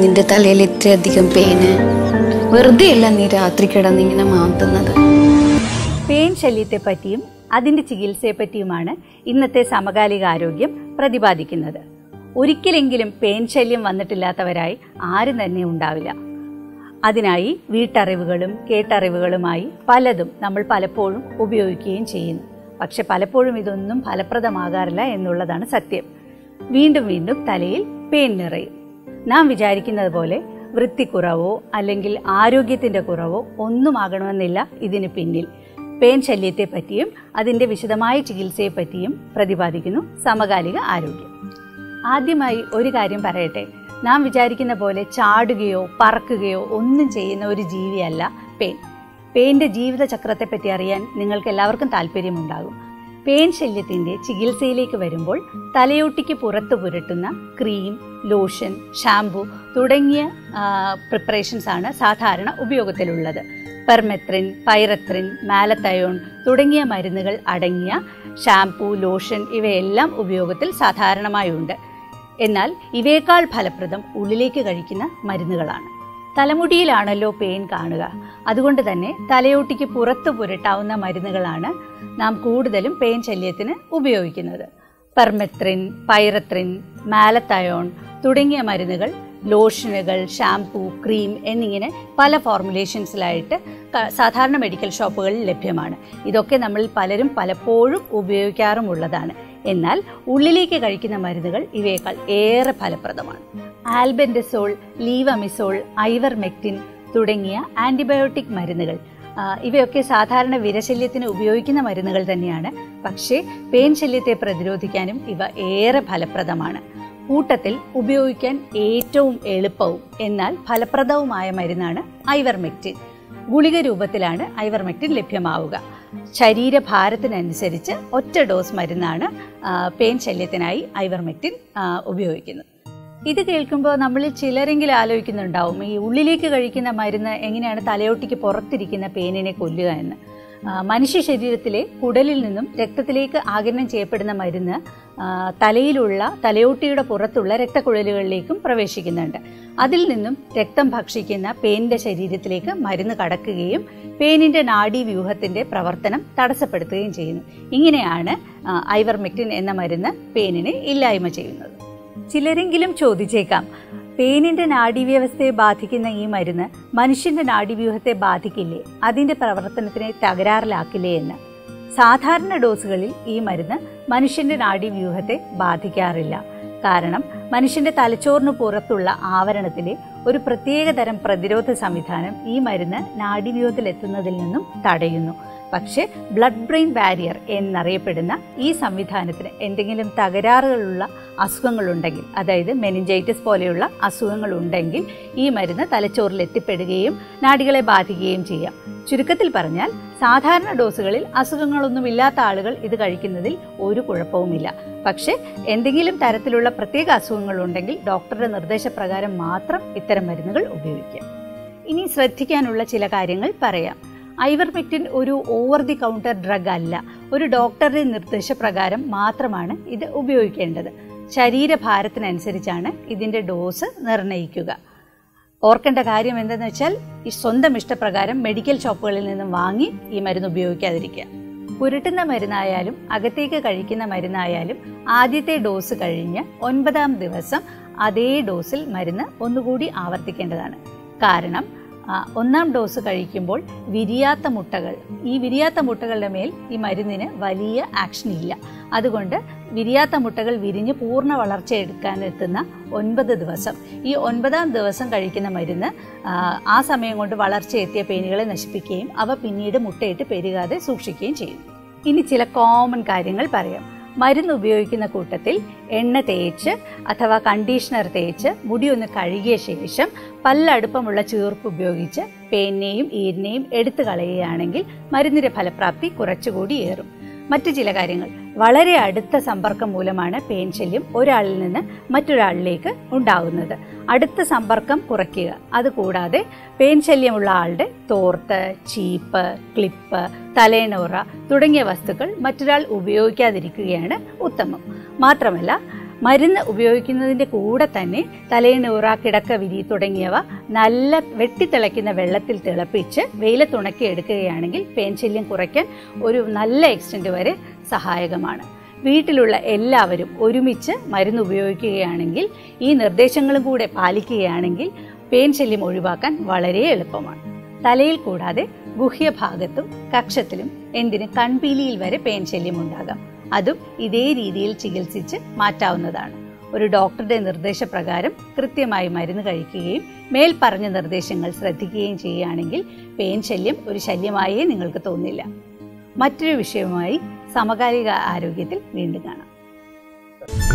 നിന്റെ തലയിൽ ഇത്രയധികം പെയിന് വെറുതെ അല്ല നീ രാത്രി കിടന്നിങ്ങനെ മാറ്റുന്നത്. പെയിൻ ശല്യത്തെപ്പറ്റിയും അതിൻ്റെ ചികിത്സയെപ്പറ്റിയുമാണ് ഇന്നത്തെ സമകാലിക ആരോഗ്യം പ്രതിപാദിക്കുന്നത്. ഒരിക്കലെങ്കിലും പെയിൻ ശല്യം വന്നിട്ടില്ലാത്തവരായി ആരും തന്നെ ഉണ്ടാവില്ല. അതിനായി വീട്ടറിവുകളും കേട്ടറിവുകളുമായി പലതും നമ്മൾ പലപ്പോഴും ഉപയോഗിക്കുകയും ചെയ്യുന്നു. പക്ഷെ പലപ്പോഴും ഇതൊന്നും ഫലപ്രദമാകാറില്ല എന്നുള്ളതാണ് സത്യം. വീണ്ടും വീണ്ടും തലയിൽ പെയിൻ നിറയും. നാം വിചാരിക്കുന്നത് പോലെ വൃത്തിക്കുറവോ അല്ലെങ്കിൽ ആരോഗ്യത്തിൻ്റെ കുറവോ ഒന്നും ആകണമെന്നില്ല ഇതിന് പിന്നിൽ. പെയിൻ ശല്യത്തെപ്പറ്റിയും അതിൻ്റെ വിശദമായ ചികിത്സയെപ്പറ്റിയും പ്രതിപാദിക്കുന്നു സമകാലിക ആരോഗ്യം. ആദ്യമായി ഒരു കാര്യം പറയട്ടെ, നാം വിചാരിക്കുന്ന പോലെ ചാടുകയോ പറക്കുകയോ ഒന്നും ചെയ്യുന്ന ഒരു ജീവിയല്ല പെയിൻ. പെയിൻ്റെ ജീവിതചക്രത്തെപ്പറ്റി അറിയാൻ നിങ്ങൾക്ക് എല്ലാവർക്കും താല്പര്യമുണ്ടാകും. പെയിൻ ശല്യത്തിൻ്റെ ചികിത്സയിലേക്ക് വരുമ്പോൾ തലയോട്ടിക്ക് പുറത്ത് പുരട്ടുന്ന ക്രീം, ലോഷൻ, ഷാംപൂ തുടങ്ങിയ പ്രിപ്പറേഷൻസാണ് സാധാരണ ഉപയോഗത്തിലുള്ളത്. പെർമെത്രിൻ, പൈറത്രിൻ, മാലത്തയോൺ തുടങ്ങിയ മരുന്നുകൾ അടങ്ങിയ ഷാംപൂ, ലോഷൻ ഇവയെല്ലാം ഉപയോഗത്തിൽ സാധാരണമായുണ്ട്. എന്നാൽ ഇവയേക്കാൾ ഫലപ്രദം ഉള്ളിലേക്ക് കഴിക്കുന്ന മരുന്നുകളാണ്. തലമുടിയിലാണല്ലോ പെയിൻ കാണുക. അതുകൊണ്ട് തന്നെ തലയോട്ടിക്ക് പുറത്ത് പുരട്ടാവുന്ന മരുന്നുകളാണ് നാം കൂടുതലും പെയിൻ ശല്യത്തിന് ഉപയോഗിക്കുന്നത്. പെർമെത്രിൻ, പൈറത്രിൻ, മാലത്തയോൺ തുടങ്ങിയ മരുന്നുകൾ ലോഷനുകൾ, ഷാംപൂ, ക്രീം എന്നിങ്ങനെ പല ഫോർമുലേഷൻസിലായിട്ട് സാധാരണ മെഡിക്കൽ ഷോപ്പുകളിൽ ലഭ്യമാണ്. ഇതൊക്കെ നമ്മളിൽ പലരും പലപ്പോഴും ഉപയോഗിക്കാറുമുള്ളതാണ്. എന്നാൽ ഉള്ളിലേക്ക് കഴിക്കുന്ന മരുന്നുകൾ ഇവയേക്കാൾ ഏറെ ഫലപ്രദമാണ്. ആൽബെൻഡസോൾ, ലീവമിസോൾ, ഐവർമെക്റ്റിൻ തുടങ്ങിയ ആൻറ്റിബയോട്ടിക് മരുന്നുകൾ ഇവയൊക്കെ സാധാരണ വിരശല്യത്തിന് ഉപയോഗിക്കുന്ന മരുന്നുകൾ തന്നെയാണ്. പക്ഷേ പെയിൻ ശല്യത്തെ പ്രതിരോധിക്കാനും ഇവ ഏറെ ഫലപ്രദമാണ്. കൂട്ടത്തിൽ ഉപയോഗിക്കാൻ ഏറ്റവും എളുപ്പവും എന്നാൽ ഫലപ്രദവുമായ മരുന്നാണ് ഐവർമെക്റ്റിൻ. ഗുളിക രൂപത്തിലാണ് ഐവർമെക്റ്റിൻ ലഭ്യമാവുക. ശരീരഭാരത്തിനനുസരിച്ച് ഒറ്റ ഡോസ് മരുന്നാണ് പെയിൻ ശല്യത്തിനായി ഐവർമെക്റ്റിൻ ഉപയോഗിക്കുന്നത്. ഇത് കേൾക്കുമ്പോൾ നമ്മളിൽ ചിലരെങ്കിലും ആലോചിക്കുന്നുണ്ടാവും, ഈ ഉള്ളിലേക്ക് കഴിക്കുന്ന മരുന്ന് എങ്ങനെയാണ് തലയോട്ടിക്ക് പുറത്തിരിക്കുന്ന പെയിനിനെ കൊല്ലുക എന്ന്. മനുഷ്യ ശരീരത്തിലെ കുടലിൽ നിന്നും രക്തത്തിലേക്ക് ആഗിരണം ചെയ്യപ്പെടുന്ന മരുന്ന് തലയിലുള്ള തലയോട്ടിയുടെ പുറത്തുള്ള രക്തക്കുഴലുകളിലേക്കും പ്രവേശിക്കുന്നുണ്ട്. അതിൽ നിന്നും രക്തം ഭക്ഷിക്കുന്ന പെയിനിൻ്റെ ശരീരത്തിലേക്ക് മരുന്ന് കടക്കുകയും പെയിനിൻ്റെ നാഡീവ്യൂഹത്തിൻ്റെ പ്രവർത്തനം തടസ്സപ്പെടുത്തുകയും ചെയ്യുന്നു. ഇങ്ങനെയാണ് ഐവർമെക്റ്റിൻ എന്ന മരുന്ന് പെയിനിനെ ഇല്ലായ്മ ചെയ്യുന്നത്. ചിലരെങ്കിലും ചോദിച്ചേക്കാം, പെയിനിൻ്റെ നാഡീവ്യവസ്ഥയെ ബാധിക്കുന്ന ഈ മരുന്ന് മനുഷ്യൻ്റെ നാഡീവ്യൂഹത്തെ ബാധിക്കില്ലേ, അതിൻ്റെ പ്രവർത്തനത്തിനെ തകരാറിലാക്കില്ലേ എന്ന്. സാധാരണ ഡോസുകളിൽ ഈ മരുന്ന് മനുഷ്യൻ്റെ നാഡീവ്യൂഹത്തെ ബാധിക്കാറില്ല. കാരണം മനുഷ്യൻ്റെ തലച്ചോറിന് പുറത്തുള്ള ആവരണത്തിലെ ഒരു പ്രത്യേകതരം പ്രതിരോധ സംവിധാനം ഈ മരുന്ന് നാഡീവ്യൂഹത്തിലെത്തുന്നതിൽ നിന്നും തടയുന്നു. പക്ഷേ ബ്ലഡ് ബ്രെയിൻ ബാരിയർ എന്നറിയപ്പെടുന്ന ഈ സംവിധാനത്തിന് എന്തെങ്കിലും തകരാറുകളുള്ള അസുഖങ്ങളുണ്ടെങ്കിൽ, അതായത് മെനിഞ്ചൈറ്റിസ് പോലെയുള്ള അസുഖങ്ങളുണ്ടെങ്കിൽ ഈ മരുന്ന് തലച്ചോറിൽ എത്തിപ്പെടുകയും നാഡികളെ ബാധിക്കുകയും ചെയ്യാം. ചുരുക്കത്തിൽ പറഞ്ഞാൽ സാധാരണ ഡോസുകളിൽ അസുഖങ്ങളൊന്നുമില്ലാത്ത ആളുകൾ ഇത് കഴിക്കുന്നതിൽ ഒരു കുഴപ്പവുമില്ല. പക്ഷേ എന്തെങ്കിലും തരത്തിലുള്ള പ്രത്യേക അസുഖങ്ങളുണ്ടെങ്കിൽ ഡോക്ടറുടെ നിർദ്ദേശപ്രകാരം മാത്രം ഇത്തരം മരുന്നുകൾ ഉപയോഗിക്കാം. ഇനി ശ്രദ്ധിക്കാനുള്ള ചില കാര്യങ്ങൾ പറയാം. ഐവർമെക്റ്റിൻ ഒരു ഓവർ ദി കൗണ്ടർ ഡ്രഗ് അല്ല. ഒരു ഡോക്ടറുടെ നിർദ്ദേശപ്രകാരം മാത്രമാണ് ഇത് ഉപയോഗിക്കേണ്ടത്. ശരീരഭാരത്തിനനുസരിച്ചാണ് ഇതിൻ്റെ ഡോസ് നിർണ്ണയിക്കുക. ഓർക്കേണ്ട കാര്യം എന്തെന്ന് വെച്ചാൽ, ഈ സ്വന്തം ഇഷ്ടപ്രകാരം മെഡിക്കൽ ഷോപ്പുകളിൽ നിന്നും വാങ്ങി ഈ മരുന്ന് ഉപയോഗിക്കാതിരിക്കുക. പുരട്ടുന്ന മരുന്നായാലും അകത്തേക്ക് കഴിക്കുന്ന മരുന്നായാലും ആദ്യത്തെ ഡോസ് കഴിഞ്ഞ് 9-ാം ദിവസം അതേ ഡോസിൽ മരുന്ന് ഒന്നുകൂടി ആവർത്തിക്കേണ്ടതാണ്. കാരണം 1-ാം ഡോസ് കഴിക്കുമ്പോൾ വിരിയാത്ത മുട്ടകൾ, ഈ വിരിയാത്ത മുട്ടകളുടെ മേൽ ഈ മരുന്നിന് വലിയ ആക്ഷൻ ഇല്ല. അതുകൊണ്ട് വിരിയാത്ത മുട്ടകൾ വിരിഞ്ഞ് പൂർണ്ണ വളർച്ച എടുക്കാനെത്തുന്ന 9 ദിവസം, ഈ 9-ാം ദിവസം കഴിക്കുന്ന മരുന്ന് ആ സമയം കൊണ്ട് വളർച്ച എത്തിയ പെയിനുകളെ നശിപ്പിക്കുകയും അവ പിന്നീട് മുട്ടയിട്ട് പെരുകാതെ സൂക്ഷിക്കുകയും ചെയ്യും. ഇനി ചില കോമൺ കാര്യങ്ങൾ പറയാം. മരുന്ന് ഉപയോഗിക്കുന്ന കൂട്ടത്തിൽ എണ്ണ തേച്ച് അഥവാ കണ്ടീഷണർ തേച്ച് മുടിയൊന്ന് കഴുകിയ ശേഷം പല്ലടുപ്പമുള്ള ചീർപ്പ് ഉപയോഗിച്ച് പേനെയും ഈരിനെയും എടുത്തു കളയുകയാണെങ്കിൽ മരുന്നിൻ്റെ ഫലപ്രാപ്തി കുറച്ചുകൂടി ഏറും. മറ്റു ചില കാര്യങ്ങൾ, വളരെ അടുത്ത സമ്പർക്കം മൂലമാണ് പെയിൻ ശല്യം ഒരാളിൽ നിന്ന് മറ്റൊരാളിലേക്ക് ഉണ്ടാകുന്നത്. അടുത്ത സമ്പർക്കം കുറയ്ക്കുക. അതുകൂടാതെ പെയിൻ ശല്യമുള്ള ആളുടെ തോർത്ത്, ചീപ്പ്, ക്ലിപ്പ്, തലയണോറ തുടങ്ങിയ വസ്തുക്കൾ മറ്റൊരാൾ ഉപയോഗിക്കാതിരിക്കുകയാണ് ഉത്തമം. മാത്രമല്ല മരുന്ന് ഉപയോഗിക്കുന്നതിൻ്റെ കൂടെ തന്നെ തലയിണ, കിടക്ക വിരി തുടങ്ങിയവ നല്ല വെട്ടിത്തിളയ്ക്കുന്ന വെള്ളത്തിൽ തിളപ്പിച്ച് വെയിലത്തുണക്കിയെടുക്കുകയാണെങ്കിൽ പേൻശല്യം കുറയ്ക്കാൻ ഒരു നല്ല എക്സ്റ്റൻറ്റ് വരെ സഹായകമാണ്. വീട്ടിലുള്ള എല്ലാവരും ഒരുമിച്ച് മരുന്ന് ഉപയോഗിക്കുകയാണെങ്കിൽ, ഈ നിർദ്ദേശങ്ങളും കൂടെ പാലിക്കുകയാണെങ്കിൽ പേൻശല്യം ഒഴിവാക്കാൻ വളരെ എളുപ്പമാണ്. തലയിൽ കൂടാതെ ഗുഹ്യഭാഗത്തും കക്ഷത്തിലും എന്തിന് കൺപീലിയിൽ വരെ പേൻശല്യം ഉണ്ടാകാം. അതും ഇതേ രീതിയിൽ ചികിത്സിച്ച് മാറ്റാവുന്നതാണ്. ഒരു ഡോക്ടറുടെ നിർദ്ദേശപ്രകാരം കൃത്യമായി മരുന്ന് കഴിക്കുകയും മേൽ പറഞ്ഞ നിർദ്ദേശങ്ങൾ ശ്രദ്ധിക്കുകയും ചെയ്യുകയാണെങ്കിൽ പേൻശല്യം ഒരു ശല്യമായേ നിങ്ങൾക്ക് തോന്നില്ല. മറ്റൊരു വിഷയവുമായി സമകാലിക ആരോഗ്യത്തിൽ വീണ്ടും കാണാം.